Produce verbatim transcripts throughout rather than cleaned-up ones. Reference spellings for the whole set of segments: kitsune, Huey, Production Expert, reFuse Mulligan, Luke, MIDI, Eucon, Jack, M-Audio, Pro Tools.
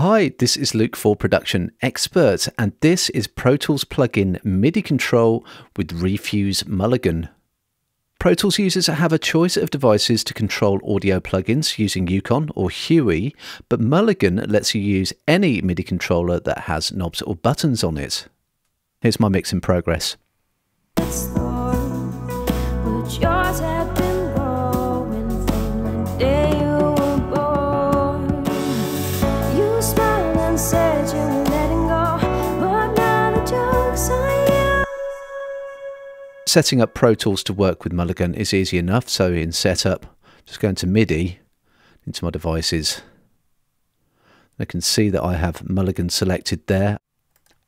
Hi, this is Luke for Production Expert, and this is Pro Tools plugin MIDI control with reFuse Mulligan. Pro Tools users have a choice of devices to control audio plugins using Eucon or Huey, but Mulligan lets you use any MIDI controller that has knobs or buttons on it. Here's my mix in progress. Setting up Pro Tools to work with Mulligan is easy enough, so in Setup, just go into MIDI, into my devices. I can see that I have Mulligan selected there,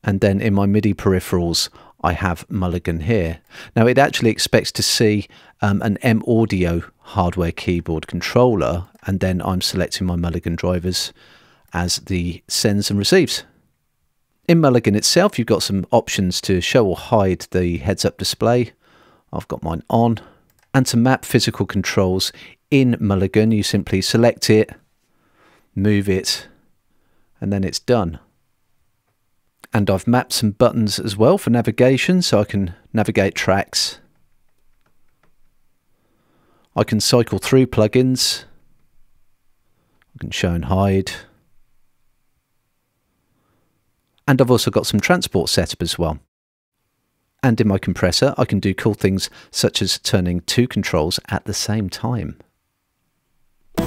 and then in my MIDI peripherals I have Mulligan here. Now it actually expects to see um, an M-Audio hardware keyboard controller, and then I'm selecting my Mulligan drivers as the sends and receives. In Mulligan itself, you've got some options to show or hide the heads-up display. I've got mine on. And to map physical controls in Mulligan, you simply select it, move it, and then it's done. And I've mapped some buttons as well for navigation, so I can navigate tracks. I can cycle through plugins. I can show and hide. And I've also got some transport set up as well. And in my compressor, I can do cool things such as turning two controls at the same time. So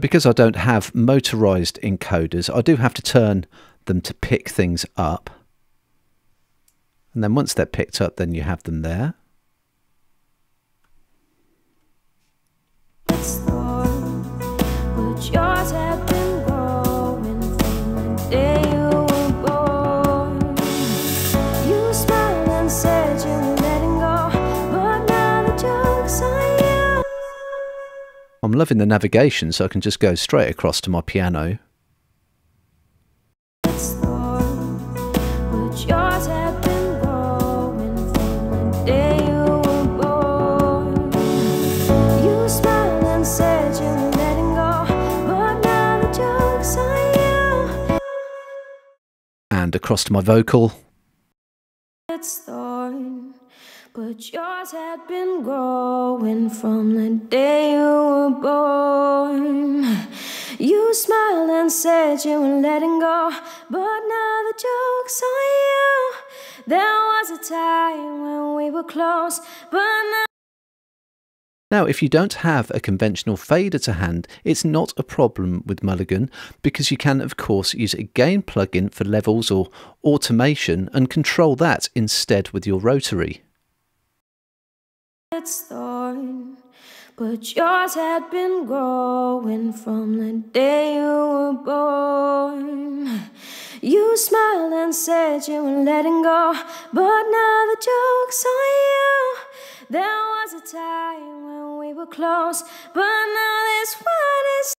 because I don't have motorized encoders, I do have to turn them to pick things up. And then once they're picked up, then you have them there. I'm loving the navigation, so I can just go straight across to my piano. And across to my vocal. But yours had been growing from the day you were born. You smiled and said you were letting go, but now the joke's on you. There was a time when we were close, but now... Now, if you don't have a conventional fader to hand, it's not a problem with Mulligan, because you can, of course, use a gain plugin for levels or automation and control that instead with your rotary. Thorn, but yours had been growing from the day you were born. You smiled and said you were letting go, but now the joke's on you. There was a time when we were close, but now this one is...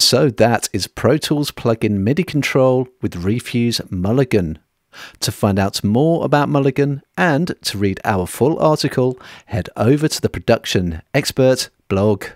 So that is Pro Tools plugin MIDI control with reFuse Mulligan. To find out more about Mulligan and to read our full article, head over to the Production Expert blog.